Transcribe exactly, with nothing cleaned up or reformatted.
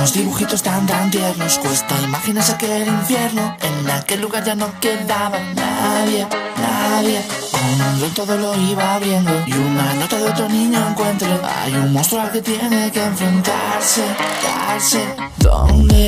unos dibujitos tan tan tiernos. Cuesta imaginarse aquel infierno. En aquel lugar ya no quedaba nadie, nadie. Con un don todo lo iba abriendo y una nota de otro niño encuentro. Hay un monstruo al que tiene que enfrentarse, darse. ¿Dónde?